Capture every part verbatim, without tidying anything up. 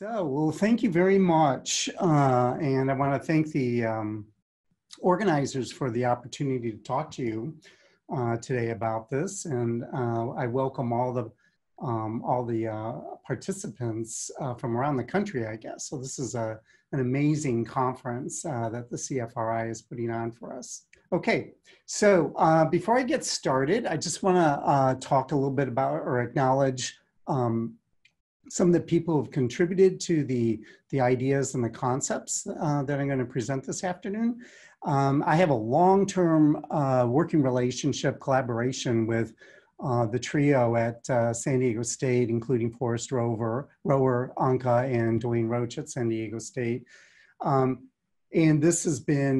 So, well, thank you very much. Uh, and I want to thank the um, organizers for the opportunity to talk to you uh, today about this. And uh, I welcome all the um, all the uh, participants uh, from around the country, I guess. So this is a, an amazing conference uh, that the C F R I is putting on for us. Okay, so uh, before I get started, I just want to uh, talk a little bit about or acknowledge um, some of the people who have contributed to the, the ideas and the concepts uh, that I'm going to present this afternoon. Um, I have a long-term uh, working relationship collaboration with uh, the trio at uh, San Diego State, including Forest Rohwer, Rohwer, Anca, and Dwayne Roach at San Diego State. Um, and this has been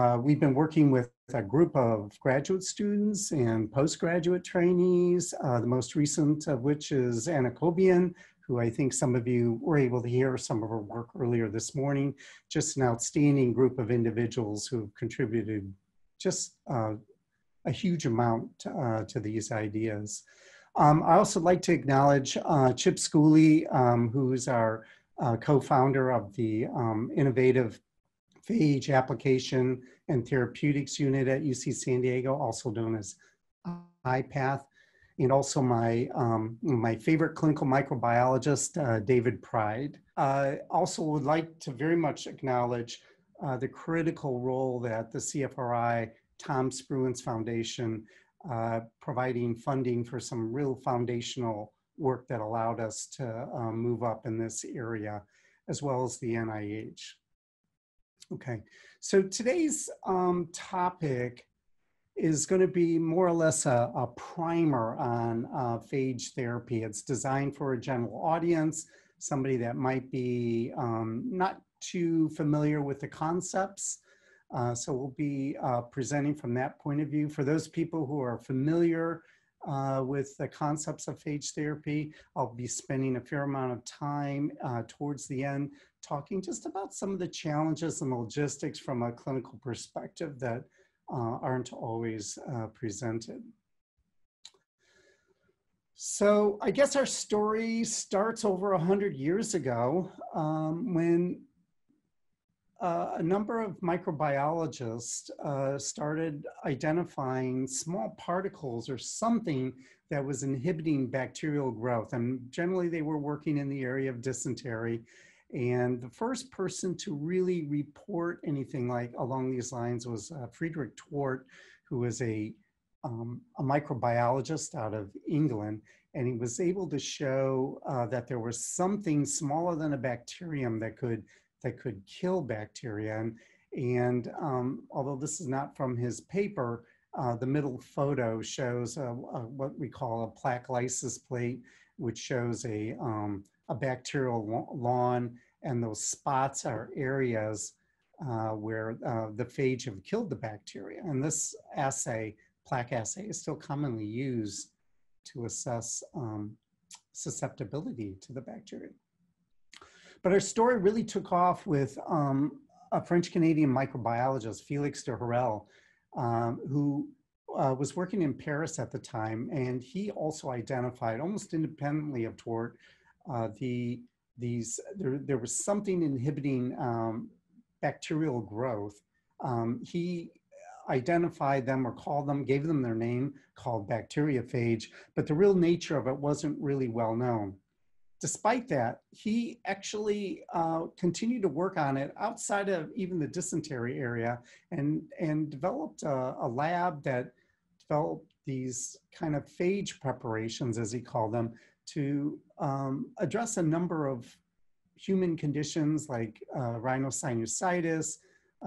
Uh, we've been working with a group of graduate students and postgraduate trainees, uh, the most recent of which is Anna Cobian, who I think some of you were able to hear some of her work earlier this morning. Just an outstanding group of individuals who've contributed just uh, a huge amount uh, to these ideas. Um, I also like to acknowledge uh, Chip Schooley, um, who's our uh, co-founder of the um, innovative phage application and therapeutics unit at U C San Diego, also known as I PATH, and also my, um, my favorite clinical microbiologist, uh, David Pride. I uh, also would like to very much acknowledge uh, the critical role that the C F R I Tom Spruance Foundation uh, providing funding for some real foundational work that allowed us to uh, move up in this area, as well as the N I H. Okay, so today's um, topic is going to be more or less a, a primer on uh, phage therapy. It's designed for a general audience, somebody that might be um, not too familiar with the concepts. Uh, so we'll be uh, presenting from that point of view. For those people who are familiar uh, with the concepts of phage therapy, I'll be spending a fair amount of time uh, towards the end talking just about some of the challenges and logistics from a clinical perspective that uh, aren't always uh, presented. So I guess our story starts over one hundred years ago um, when uh, a number of microbiologists uh, started identifying small particles or something that was inhibiting bacterial growth. And generally they were working in the area of dysentery. And the first person to really report anything like along these lines was uh, Frederick Twort, who was a, um, a microbiologist out of England. And he was able to show uh, that there was something smaller than a bacterium that could, that could kill bacteria. And, and um, although this is not from his paper, uh, the middle photo shows uh, uh, what we call a plaque lysis plate, which shows a um, a bacterial lawn, and those spots are areas uh, where uh, the phage have killed the bacteria. And this assay, plaque assay, is still commonly used to assess um, susceptibility to the bacteria. But our story really took off with um, a French-Canadian microbiologist, Félix d'Hérelle, um, who uh, was working in Paris at the time, and he also identified, almost independently of Twort, Uh, the, these, there, there was something inhibiting um, bacterial growth. Um, he identified them or called them, gave them their name, called bacteriophage, but the real nature of it wasn't really well known. Despite that, he actually uh, continued to work on it outside of even the dysentery area and, and developed a, a lab that developed these kind of phage preparations, as he called them, to um, address a number of human conditions like uh, rhinosinusitis,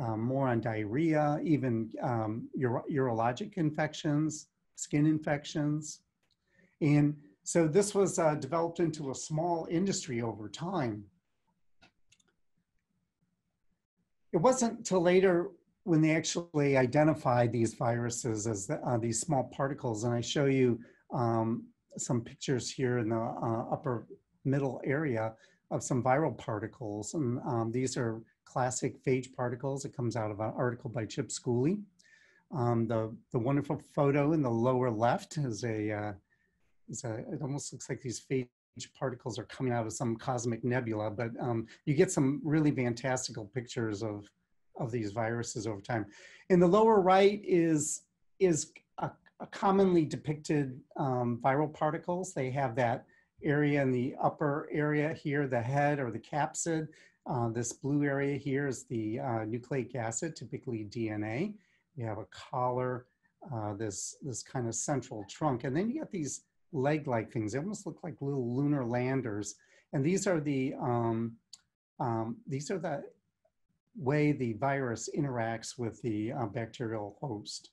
uh, more on diarrhea, even um, uro urologic infections, skin infections. And so this was uh, developed into a small industry over time. It wasn't until later when they actually identified these viruses as the, uh, these small particles, and I show you um, some pictures here in the uh, upper middle area of some viral particles. And um, these are classic phage particles. It comes out of an article by Chip Schooley. Um, the, the wonderful photo in the lower left is a, uh, is a, it almost looks like these phage particles are coming out of some cosmic nebula, but um, you get some really fantastical pictures of, of these viruses over time. In the lower right is, is a, a commonly depicted um, viral particles. They have that area in the upper area here, the head or the capsid. Uh, this blue area here is the uh, nucleic acid, typically D N A. You have a collar, uh, this, this kind of central trunk, and then you get these leg-like things. They almost look like little lunar landers. And these are the, um, um, these are the way the virus interacts with the uh, bacterial host.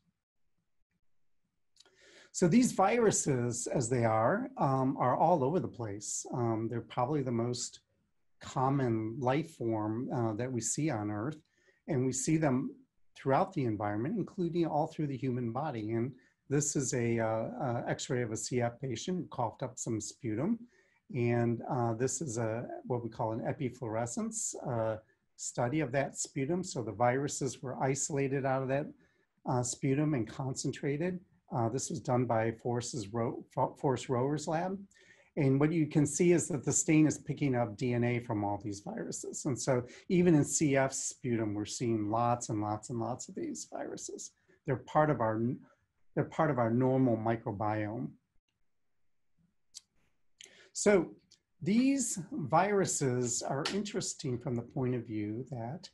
So these viruses, as they are, um, are all over the place. Um, they're probably the most common life form uh, that we see on Earth. And we see them throughout the environment, including all through the human body. And this is a uh, uh, X-ray of a C F patient who coughed up some sputum. And uh, this is a, what we call an epifluorescence uh, study of that sputum. So the viruses were isolated out of that uh, sputum and concentrated. Uh, this was done by Forest's Ro- Forest Rohwer's lab. And what you can see is that the stain is picking up D N A from all these viruses. And so even in C F sputum, we're seeing lots and lots and lots of these viruses. They're part of our, they're part of our normal microbiome. So these viruses are interesting from the point of view that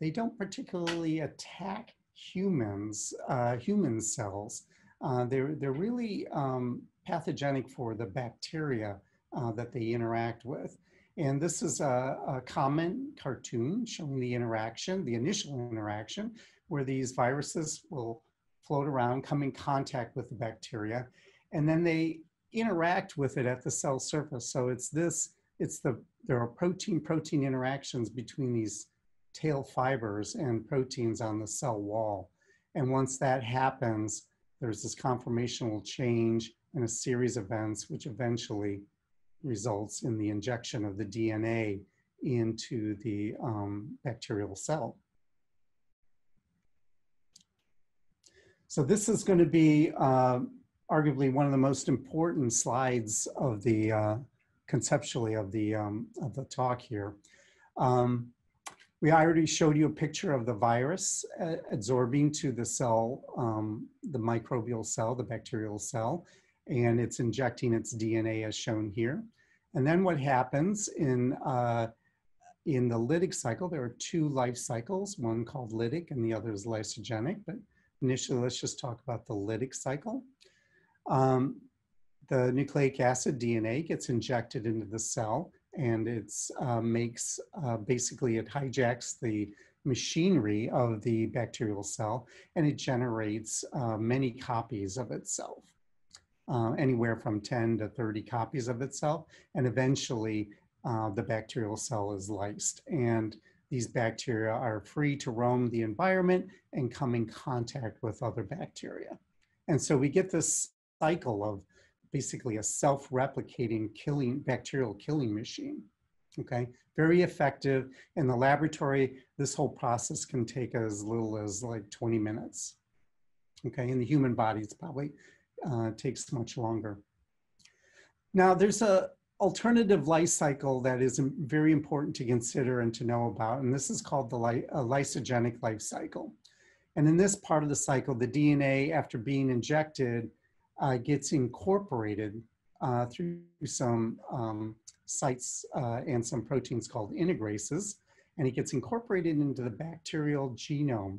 they don't particularly attack humans, uh, human cells. Uh, they're, they're really um, pathogenic for the bacteria uh, that they interact with. And this is a, a common cartoon showing the interaction, the initial interaction, where these viruses will float around, come in contact with the bacteria, and then they interact with it at the cell surface. So it's this, it's the, there are protein-protein interactions between these tail fibers and proteins on the cell wall. And once that happens, there's this conformational change and a series of events which eventually results in the injection of the D N A into the um, bacterial cell. So this is going to be uh, arguably one of the most important slides of the, uh, conceptually of the, um, of the talk here. Um, We already showed you a picture of the virus adsorbing to the cell, um, the microbial cell, the bacterial cell, and it's injecting its D N A as shown here. And then what happens in, uh, in the lytic cycle, there are two life cycles, one called lytic and the other is lysogenic, but initially let's just talk about the lytic cycle. Um, the nucleic acid D N A gets injected into the cell, and it uh, makes, uh, basically it hijacks the machinery of the bacterial cell, and it generates uh, many copies of itself, uh, anywhere from ten to thirty copies of itself, and eventually uh, the bacterial cell is lysed. And these bacteria are free to roam the environment and come in contact with other bacteria. And so we get this cycle of basically a self-replicating killing, bacterial killing machine, okay? Very effective. In the laboratory, this whole process can take as little as like twenty minutes, okay? In the human body, it's probably uh, takes much longer. Now, there's an alternative life cycle that is very important to consider and to know about, and this is called the ly uh, lysogenic life cycle. And in this part of the cycle, the D N A, after being injected, Uh, gets incorporated uh, through some um, sites uh, and some proteins called integrases, and it gets incorporated into the bacterial genome.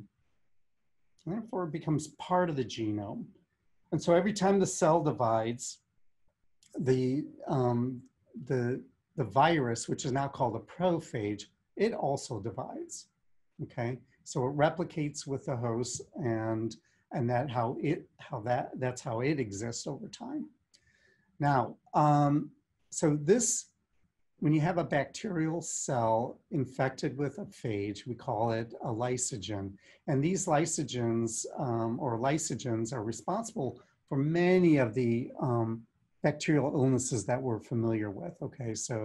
And therefore, it becomes part of the genome. And so every time the cell divides, the, um, the, the virus, which is now called a prophage, it also divides, okay? So it replicates with the host, and and that how it how that that's how it exists over time. Now, um, so this, when you have a bacterial cell infected with a phage, we call it a lysogen, and these lysogens um, or lysogens are responsible for many of the um, bacterial illnesses that we're familiar with. Okay, so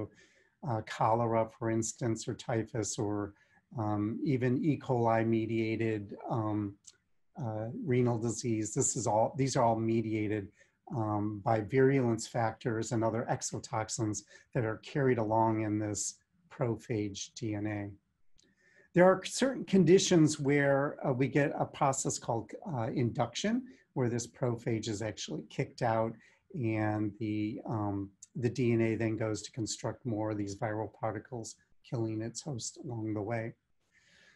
uh, cholera, for instance, or typhus, or um, even E. coli mediated. Um, Uh, renal disease. This is all, these are all mediated um, by virulence factors and other exotoxins that are carried along in this prophage D N A. There are certain conditions where uh, we get a process called uh, induction, where this prophage is actually kicked out and the, um, the D N A then goes to construct more of these viral particles, killing its host along the way.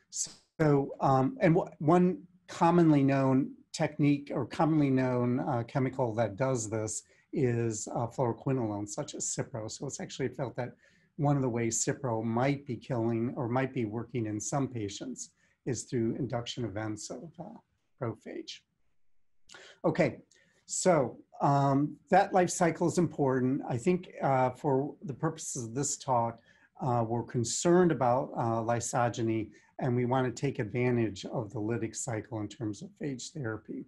So, um, and one commonly known technique or commonly known uh, chemical that does this is uh, fluoroquinolones, such as Cipro. So it's actually felt that one of the ways Cipro might be killing or might be working in some patients is through induction events of uh, prophage. Okay, so um, that life cycle is important. I think uh, for the purposes of this talk, uh, we're concerned about uh, lysogeny, and we want to take advantage of the lytic cycle in terms of phage therapy.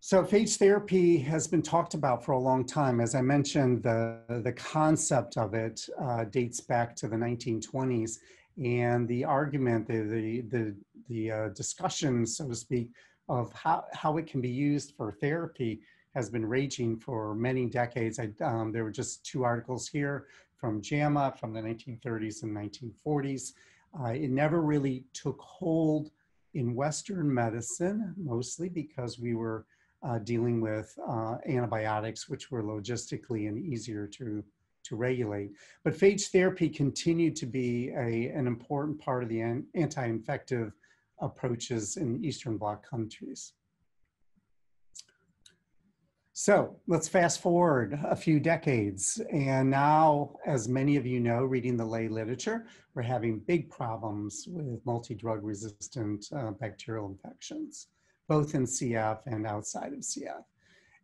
So phage therapy has been talked about for a long time. As I mentioned, the, the concept of it uh, dates back to the nineteen twenties, and the argument, the, the, the, the uh, discussion, so to speak, of how, how it can be used for therapy has been raging for many decades. I, um, there were just two articles here from JAMA from the nineteen thirties and nineteen forties. Uh, it never really took hold in Western medicine, mostly because we were uh, dealing with uh, antibiotics, which were logistically and easier to, to regulate. But phage therapy continued to be a, an important part of the anti-infective approaches in Eastern Bloc countries. So let's fast forward a few decades. And now, as many of you know, reading the lay literature, we're having big problems with multi-drug resistant uh, bacterial infections, both in C F and outside of C F.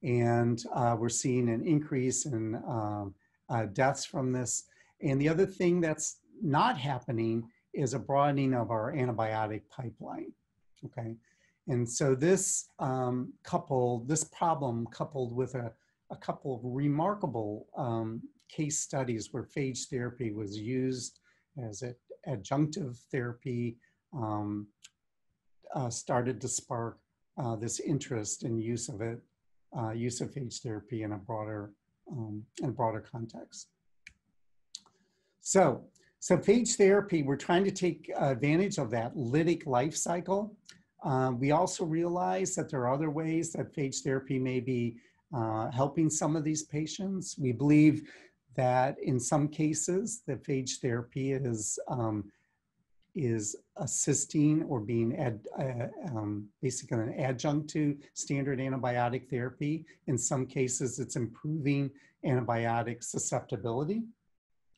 And uh, we're seeing an increase in uh, uh, deaths from this. And the other thing that's not happening is a broadening of our antibiotic pipeline, okay? And so this um, coupled, this problem coupled with a, a couple of remarkable um, case studies where phage therapy was used as an adjunctive therapy um, uh, started to spark uh, this interest in use of it, uh, use of phage therapy in a broader, um, in a broader context. So, so phage therapy, we're trying to take advantage of that lytic life cycle. Um, we also realize that there are other ways that phage therapy may be uh, helping some of these patients. We believe that in some cases, the phage therapy is, um, is assisting or being ad, uh, um, basically an adjunct to standard antibiotic therapy. In some cases, it's improving antibiotic susceptibility.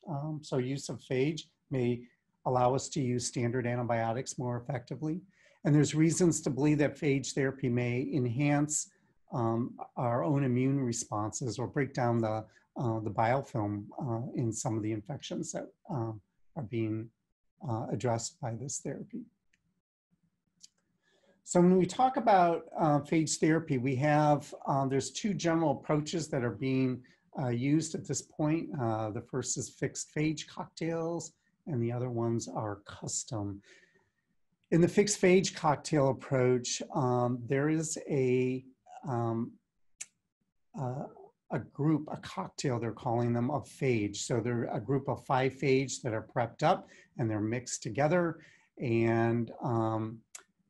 Um, so use of phage may allow us to use standard antibiotics more effectively. And there's reasons to believe that phage therapy may enhance um, our own immune responses or break down the, uh, the biofilm uh, in some of the infections that uh, are being uh, addressed by this therapy. So when we talk about uh, phage therapy, we have, uh, there's two general approaches that are being uh, used at this point. Uh, the first is fixed phage cocktails, and the other ones are custom. In the fixed phage cocktail approach, um, there is a, um, uh, a group, a cocktail, they're calling them, of phage. So they're a group of five phage that are prepped up and they're mixed together. And um,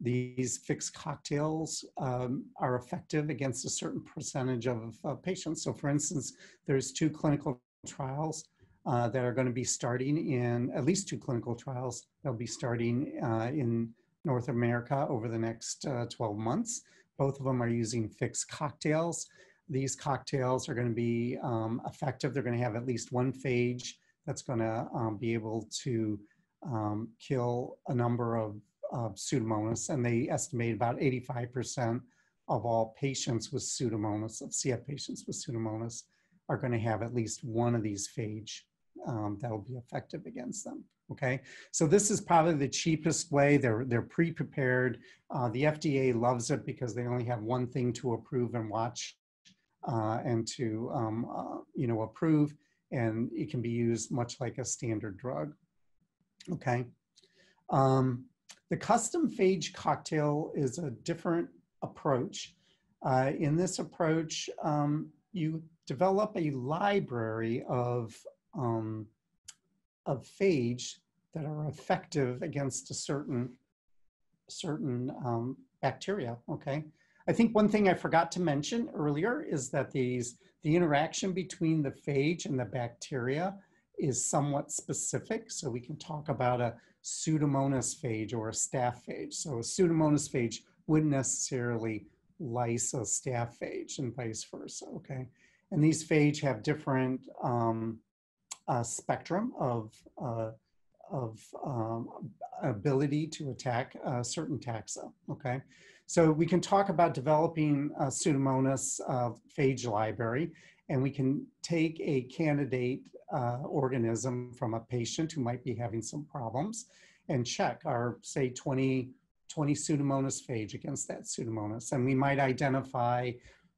these fixed cocktails um, are effective against a certain percentage of uh, patients. So for instance, there's two clinical trials Uh, that are going to be starting in, at least two clinical trials, they'll be starting uh, in North America over the next uh, twelve months. Both of them are using fixed cocktails. These cocktails are going to be um, effective. They're going to have at least one phage that's going to um, be able to um, kill a number of uh, Pseudomonas, and they estimate about eighty-five percent of all patients with Pseudomonas, of C F patients with Pseudomonas, are going to have at least one of these phage Um, that will be effective against them, okay? So this is probably the cheapest way. They're, they're pre-prepared. Uh, the F D A loves it because they only have one thing to approve and watch uh, and to, um, uh, you know, approve, and it can be used much like a standard drug, okay? Um, the custom phage cocktail is a different approach. Uh, in this approach, um, you develop a library of, um, of phage that are effective against a certain, certain um, bacteria, okay? I think one thing I forgot to mention earlier is that these, the interaction between the phage and the bacteria is somewhat specific. So we can talk about a Pseudomonas phage or a staph phage. So a Pseudomonas phage wouldn't necessarily lyse a staph phage and vice versa, okay? And these phage have different um, uh, spectrum of, uh, of um, ability to attack uh, certain taxa, okay? So we can talk about developing a Pseudomonas uh, phage library, and we can take a candidate uh, organism from a patient who might be having some problems and check our, say, twenty, twenty Pseudomonas phage against that Pseudomonas. And we might identify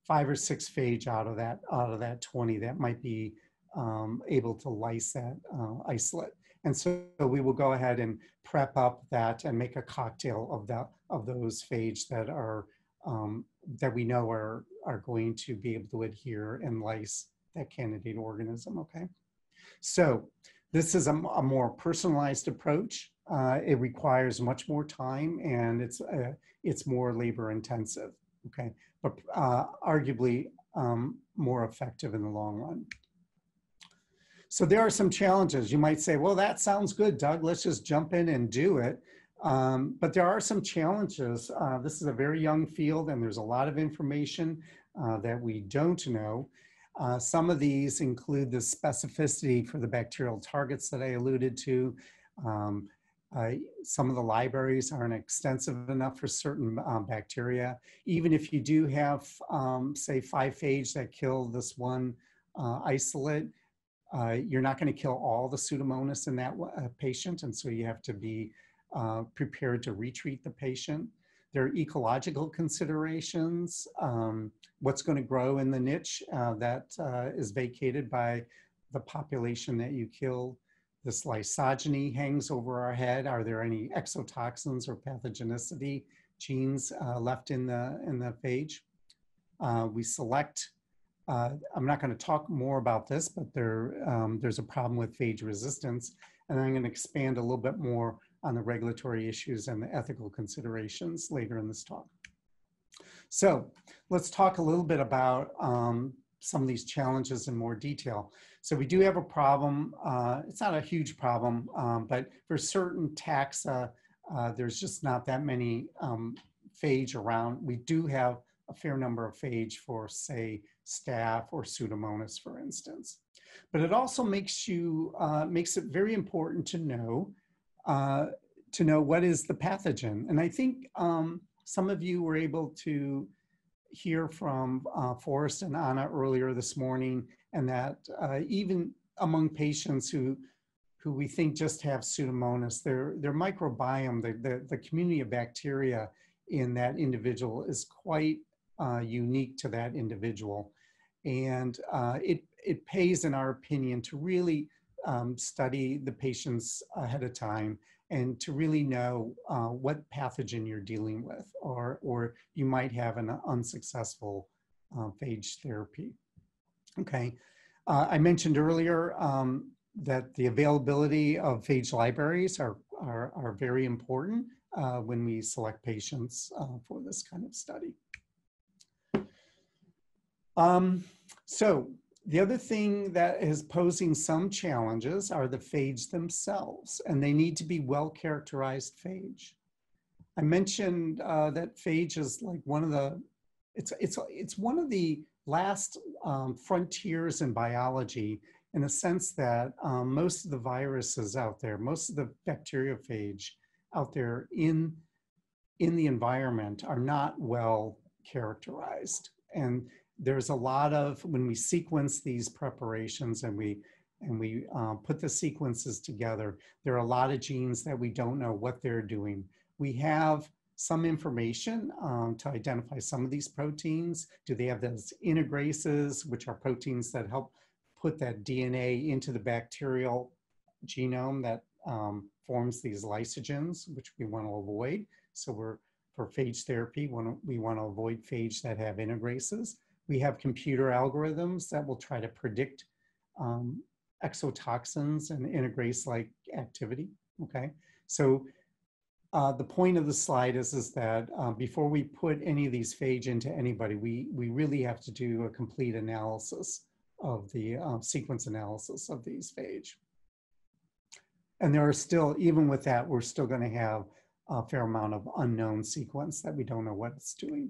five or six phage out of that, out of that twenty that might be um, able to lyse that uh, isolate. And so we will go ahead and prep up that and make a cocktail of that, of those phage that are um, that we know are are going to be able to adhere and lyse that candidate organism. Okay, so this is a, a more personalized approach. Uh, it requires much more time and it's uh, it's more labor intensive. Okay, but uh, arguably um, more effective in the long run. So there are some challenges. You might say, well, that sounds good, Doug. Let's just jump in and do it. Um, but there are some challenges. Uh, this is a very young field, and there's a lot of information uh, that we don't know. Uh, some of these include the specificity for the bacterial targets that I alluded to. Um, uh, some of the libraries aren't extensive enough for certain um, bacteria. Even if you do have, um, say, five phage that kill this one uh, isolate, Uh, you're not going to kill all the Pseudomonas in that uh, patient, and so you have to be uh, prepared to retreat the patient. There are ecological considerations, um, what's going to grow in the niche uh, that uh, is vacated by the population that you kill. This lysogeny hangs over our head. Are there any exotoxins or pathogenicity genes uh, left in the, in the phage? Uh, we select Uh, I'm not going to talk more about this, but there, um, there's a problem with phage resistance, and I'm going to expand a little bit more on the regulatory issues and the ethical considerations later in this talk. So let's talk a little bit about um, some of these challenges in more detail. So we do have a problem. Uh, it's not a huge problem, um, but for certain taxa, uh, there's just not that many um, phage around. We do have a fair number of phage for, say, staph or Pseudomonas, for instance. But it also makes you, uh, makes it very important to know, uh, to know what is the pathogen. And I think um, some of you were able to hear from uh, Forest and Anna earlier this morning, and that uh, even among patients who, who we think just have Pseudomonas, their, their microbiome, the, the, the community of bacteria in that individual is quite Uh, unique to that individual, and uh, it, it pays, in our opinion, to really um, study the patients ahead of time and to really know uh, what pathogen you're dealing with, or, or you might have an unsuccessful uh, phage therapy. Okay, uh, I mentioned earlier um, that the availability of phage libraries are, are, are very important uh, when we select patients uh, for this kind of study. Um, so the other thing that is posing some challenges are the phage themselves, and they need to be well-characterized phage. I mentioned uh, that phage is like one of the, it's, it's, it's one of the last um, frontiers in biology, in a sense that um, most of the viruses out there, most of the bacteriophage out there in, in the environment are not well-characterized. And there's a lot of, when we sequence these preparations and we, and we uh, put the sequences together, there are a lot of genes that we don't know what they're doing. We have some information um, to identify some of these proteins. Do they have those integrases, which are proteins that help put that D N A into the bacterial genome that um, forms these lysogens, which we want to avoid. So we're for phage therapy, when we want to avoid phage that have integrases. We have computer algorithms that will try to predict um, exotoxins and integrase-like activity, okay? So uh, the point of the slide is, is that uh, before we put any of these phage into anybody, we, we really have to do a complete analysis of the uh, sequence analysis of these phage. And there are still, even with that, we're still going to have a fair amount of unknown sequence that we don't know what it's doing.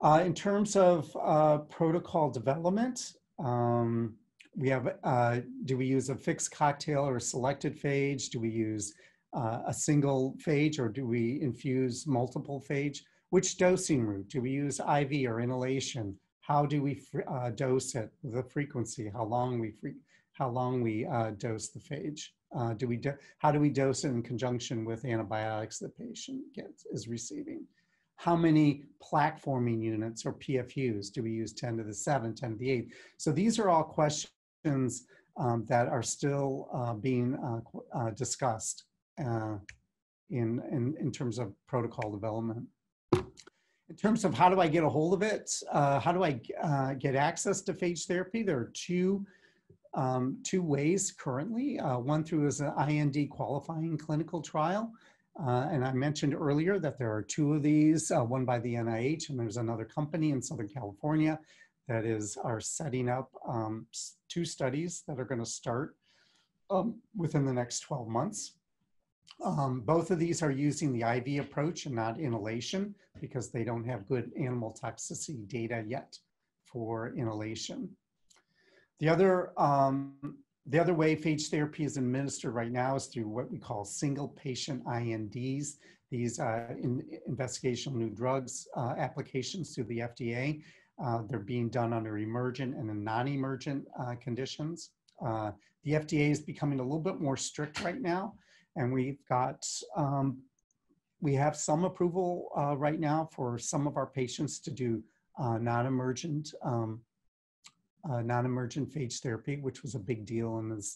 Uh, in terms of uh, protocol development, um, we have, uh, do we use a fixed cocktail or selected phage? Do we use uh, a single phage, or do we infuse multiple phage? Which dosing route? Do we use I V or inhalation? How do we uh, dose it? The frequency, how long we fre how long we uh, dose the phage? Uh, do we do how do we dose it in conjunction with antibiotics the patient gets is receiving? How many platforming units or P F Us do we use? ten to the seventh, ten to the eighth? So these are all questions um, that are still uh, being uh, uh, discussed uh, in, in, in terms of protocol development. In terms of how do I get a hold of it, uh, how do I uh, get access to phage therapy? There are two, um, two ways currently. Uh, one through is an I N D qualifying clinical trial. Uh, and I mentioned earlier that there are two of these, uh, one by the N I H, and there's another company in Southern California that is are setting up um, two studies that are going to start um, within the next twelve months. Um, both of these are using the I V approach and not inhalation because they don't have good animal toxicity data yet for inhalation. The other um, The other way phage therapy is administered right now is through what we call single patient I N Ds, these uh, in investigational new drugs uh, applications through the F D A. Uh, they're being done under emergent and non-emergent uh, conditions. Uh, the F D A is becoming a little bit more strict right now, and we've got, um, we have some approval uh, right now for some of our patients to do uh, non-emergent um, Uh, non-emergent phage therapy, which was a big deal and has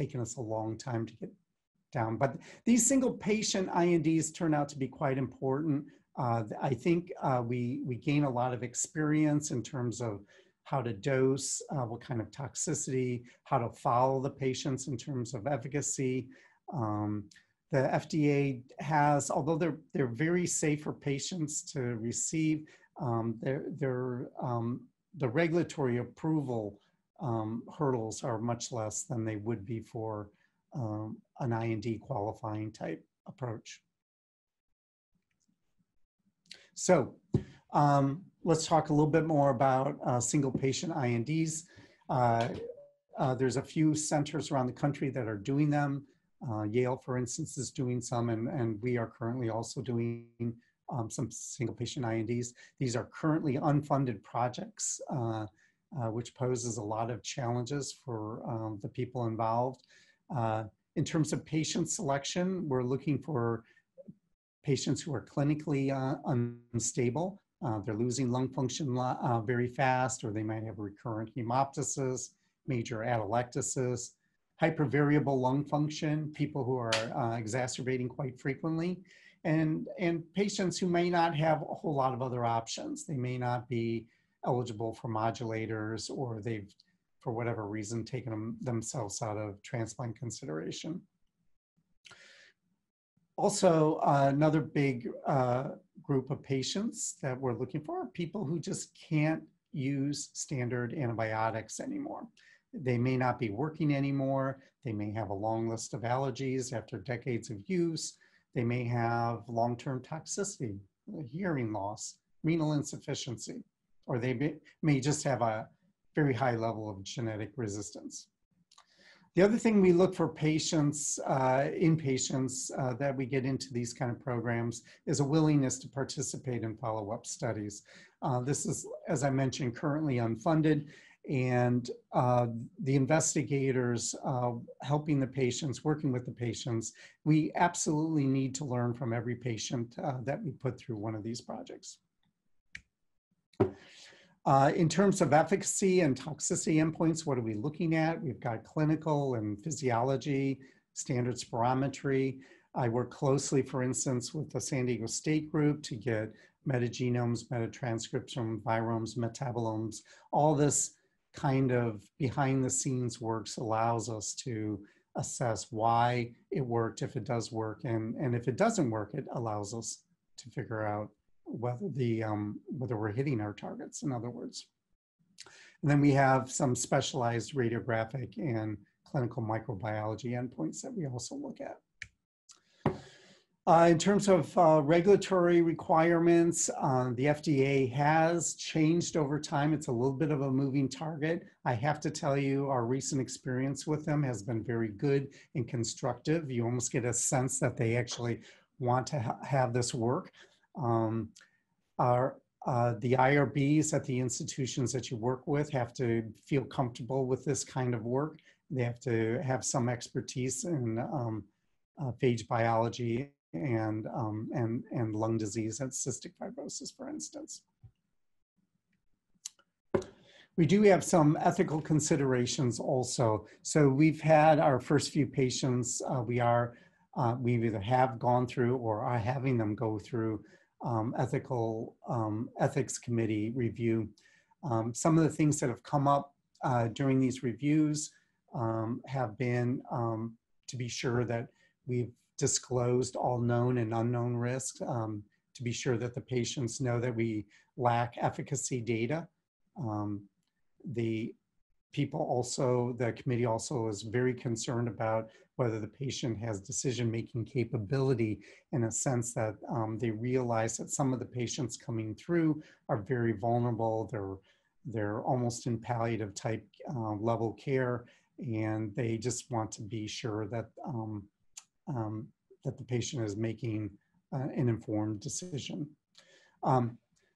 taken us a long time to get down. But these single patient I N Ds turn out to be quite important. Uh, I think uh, we, we gain a lot of experience in terms of how to dose, uh, what kind of toxicity, how to follow the patients in terms of efficacy. Um, the F D A has, although they're, they're very safe for patients to receive, um, they're, they're um, the regulatory approval um, hurdles are much less than they would be for um, an I N D qualifying type approach. So um, let's talk a little bit more about uh, single patient I N Ds. Uh, uh, there's a few centers around the country that are doing them. Uh, Yale, for instance, is doing some, and, and we are currently also doing Um, some single patient I N Ds. These are currently unfunded projects, uh, uh, which poses a lot of challenges for um, the people involved. Uh, in terms of patient selection, we're looking for patients who are clinically uh, unstable. Uh, they're losing lung function uh, very fast, or they might have recurrent hemoptysis, major atelectasis, hypervariable lung function, people who are uh, exacerbating quite frequently. And, and patients who may not have a whole lot of other options. They may not be eligible for modulators, or they've, for whatever reason, taken them, themselves out of transplant consideration. Also, uh, another big uh, group of patients that we're looking for are people who just can't use standard antibiotics anymore. They may not be working anymore. They may have a long list of allergies after decades of use. They may have long-term toxicity, hearing loss, renal insufficiency, or they may, may just have a very high level of genetic resistance. The other thing we look for patients, uh, in patients uh, that we get into these kind of programs is a willingness to participate in follow-up studies. Uh, this is, as I mentioned, currently unfunded, and uh, the investigators uh, helping the patients, working with the patients, we absolutely need to learn from every patient uh, that we put through one of these projects. Uh, in terms of efficacy and toxicity endpoints, what are we looking at? We've got clinical and physiology, standard spirometry. I work closely, for instance, with the San Diego State group to get metagenomes, metatranscriptome, viromes, metabolomes. All this kind of behind the scenes works allows us to assess why it worked, if it does work, and, and if it doesn't work, it allows us to figure out whether the um, whether we're hitting our targets, in other words. And then we have some specialized radiographic and clinical microbiology endpoints that we also look at. Uh, in terms of uh, regulatory requirements, uh, the F D A has changed over time. It's a little bit of a moving target. I have to tell you, our recent experience with them has been very good and constructive. You almost get a sense that they actually want to ha have this work. Um, our, uh, the I R Bs at the institutions that you work with have to feel comfortable with this kind of work. They have to have some expertise in um, uh, phage biology and, um, and, and lung disease and cystic fibrosis, for instance. We do have some ethical considerations also. So we've had our first few patients, uh, we are, uh, we either have gone through or are having them go through um, ethical, um, ethics committee review. Um, some of the things that have come up uh, during these reviews um, have been um, to be sure that we've disclosed all known and unknown risks, um, to be sure that the patients know that we lack efficacy data. Um, the people also, the committee also is very concerned about whether the patient has decision-making capability, in a sense that um, they realize that some of the patients coming through are very vulnerable. They're, they're almost in palliative type uh, level care, and they just want to be sure that um, Um, that the patient is making uh, an informed decision. Um,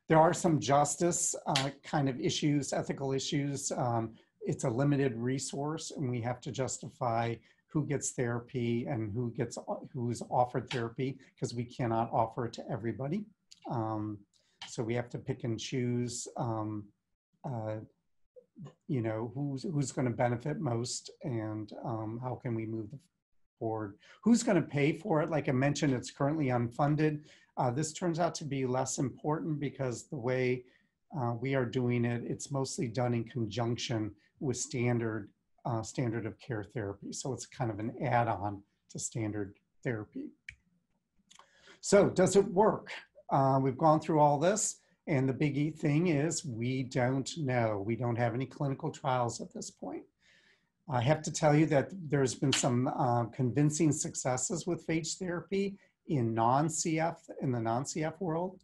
there are some justice uh, kind of issues, ethical issues. Um, it's a limited resource, and we have to justify who gets therapy and who gets who's offered therapy, because we cannot offer it to everybody. Um, so we have to pick and choose, um, uh, you know, who's who's going to benefit most, and um, how can we move the forward. Who's going to pay for it? Like I mentioned, it's currently unfunded. Uh, this turns out to be less important, because the way uh, we are doing it, it's mostly done in conjunction with standard, uh, standard of care therapy. So it's kind of an add-on to standard therapy. So does it work? Uh, we've gone through all this, and the big thing is we don't know. We don't have any clinical trials at this point. I have to tell you that there's been some uh, convincing successes with phage therapy in non-C F, in the non-C F world.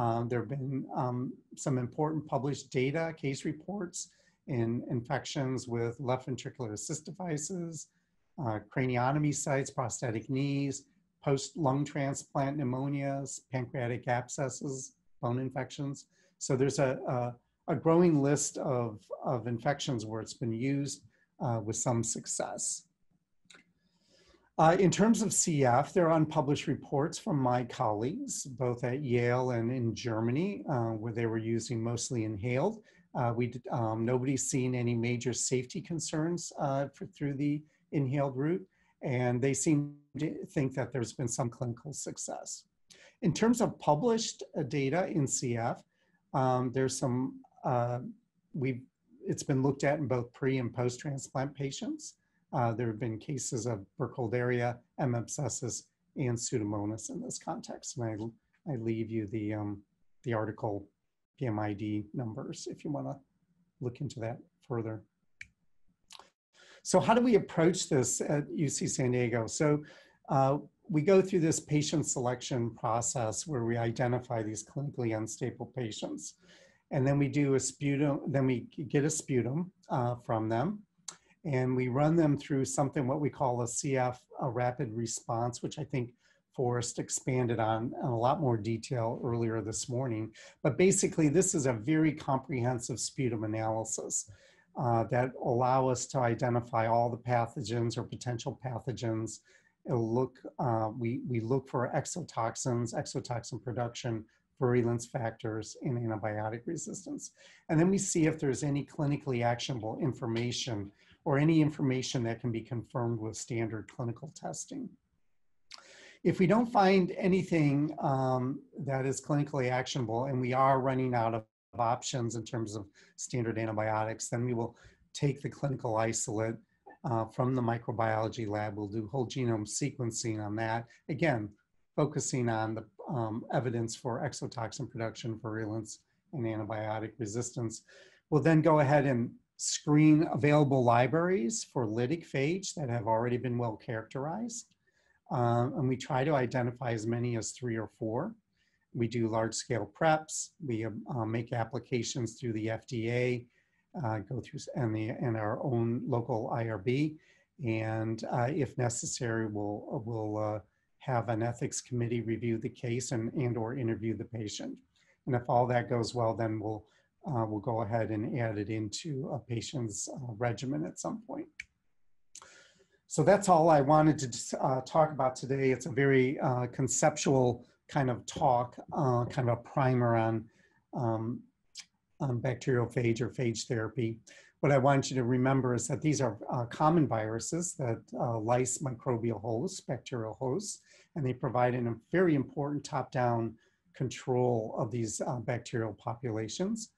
Um, there have been um, some important published data, case reports in infections with left ventricular cystivices, uh, craniotomy sites, prosthetic knees, post-lung transplant pneumonias, pancreatic abscesses, bone infections. So there's a, a, a growing list of, of infections where it's been used Uh, with some success. Uh, in terms of C F, there are unpublished reports from my colleagues, both at Yale and in Germany, uh, where they were using mostly inhaled. Uh, we did, um, nobody's seen any major safety concerns uh, for, through the inhaled route, and they seem to think that there's been some clinical success. In terms of published uh, data in C F, um, there's some, uh, we've It's been looked at in both pre and post-transplant patients. Uh, there have been cases of Burkholderia, M. abscessus, and Pseudomonas in this context. And I, I leave you the, um, the article P M I D numbers if you want to look into that further. So how do we approach this at U C San Diego? So uh, we go through this patient selection process where we identify these clinically unstable patients. And then we do a sputum, then we get a sputum uh, from them, and we run them through something, what we call a C F, a rapid response, which I think Forest expanded on in a lot more detail earlier this morning. But basically, this is a very comprehensive sputum analysis uh, that allow us to identify all the pathogens or potential pathogens. It'll look, uh, we, we look for exotoxins, exotoxin production, virulence factors, and antibiotic resistance. And then we see if there's any clinically actionable information or any information that can be confirmed with standard clinical testing. if we don't find anything um, that is clinically actionable, and we are running out of options in terms of standard antibiotics, then we will take the clinical isolate uh, from the microbiology lab. We'll do whole genome sequencing on that. Again, focusing on the um, evidence for exotoxin production, virulence, and antibiotic resistance. We'll then go ahead and screen available libraries for lytic phage that have already been well characterized. Um, and we try to identify as many as three or four. We do large scale preps. We uh, make applications through the F D A, uh, go through and, the, and our own local I R B. And uh, if necessary, we'll, we'll uh, have an ethics committee review the case and, and or interview the patient. And if all that goes well, then we'll, uh, we'll go ahead and add it into a patient's uh, regimen at some point. So that's all I wanted to uh, talk about today. It's a very uh, conceptual kind of talk, uh, kind of a primer on, um, on bacteriophage or phage therapy. What I want you to remember is that these are uh, common viruses that uh, lyse microbial hosts, bacterial hosts, and they provide a very important top-down control of these uh, bacterial populations.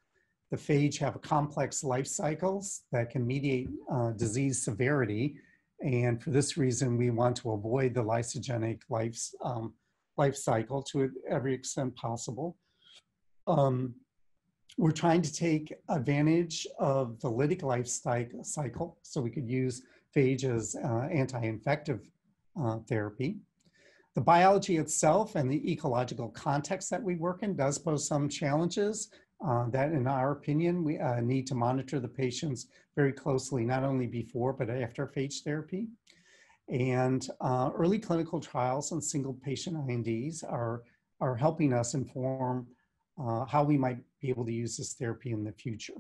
The phage have complex life cycles that can mediate uh, disease severity, and for this reason, we want to avoid the lysogenic life, um, life cycle to every extent possible. Um, We're trying to take advantage of the lytic life cycle, so we could use phage as uh, anti-infective uh, therapy. The biology itself and the ecological context that we work in does pose some challenges uh, that, in our opinion, we uh, need to monitor the patients very closely, not only before but after phage therapy. And uh, early clinical trials and single patient I N Ds are, are helping us inform Uh, how we might be able to use this therapy in the future.